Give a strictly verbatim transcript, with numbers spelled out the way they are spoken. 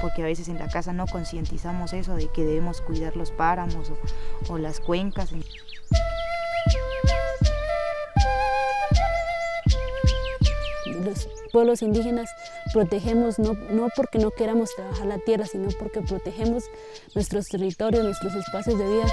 porque a veces en la casa no concientizamos eso de que debemos cuidar los páramos o, o las cuencas. Los pueblos indígenas protegemos no, no porque no queramos trabajar la tierra, sino porque protegemos nuestros territorios, nuestros espacios de vida.